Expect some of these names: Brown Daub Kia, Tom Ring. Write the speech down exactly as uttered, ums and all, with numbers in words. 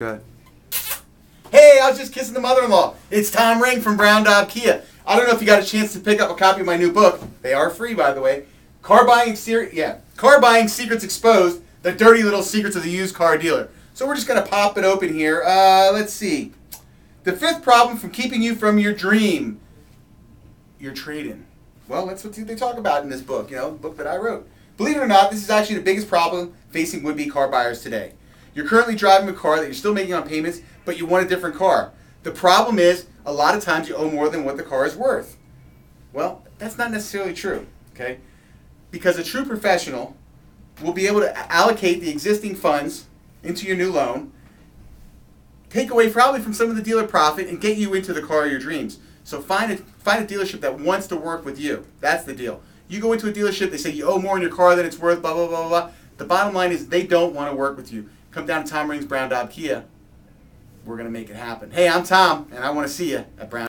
Good. Hey, I was just kissing the mother-in-law. It's Tom Ring from Brown Daub Kia. I don't know if you got a chance to pick up a copy of my new book. They are free, by the way. Car buying, yeah, car buying secrets exposed: the dirty little secrets of the used car dealer. So we're just gonna pop it open here. Uh, let's see. The fifth problem from keeping you from your dream: your trade-in. Well, that's what they talk about in this book. You know, the book that I wrote. Believe it or not, this is actually the biggest problem facing would-be car buyers today. You're currently driving a car that you're still making on payments, but you want a different car. The problem is, a lot of times you owe more than what the car is worth. Well, that's not necessarily true, okay? Because a true professional will be able to allocate the existing funds into your new loan, take away probably from some of the dealer profit, and get you into the car of your dreams. So find a, find a dealership that wants to work with you. That's the deal. You go into a dealership, they say you owe more in your car than it's worth, blah, blah, blah, blah. The bottom line is they don't want to work with you. Come down to Tom Ring's Brown Daub Kia. We're going to make it happen. Hey, I'm Tom, and I want to see you at Brown Daub.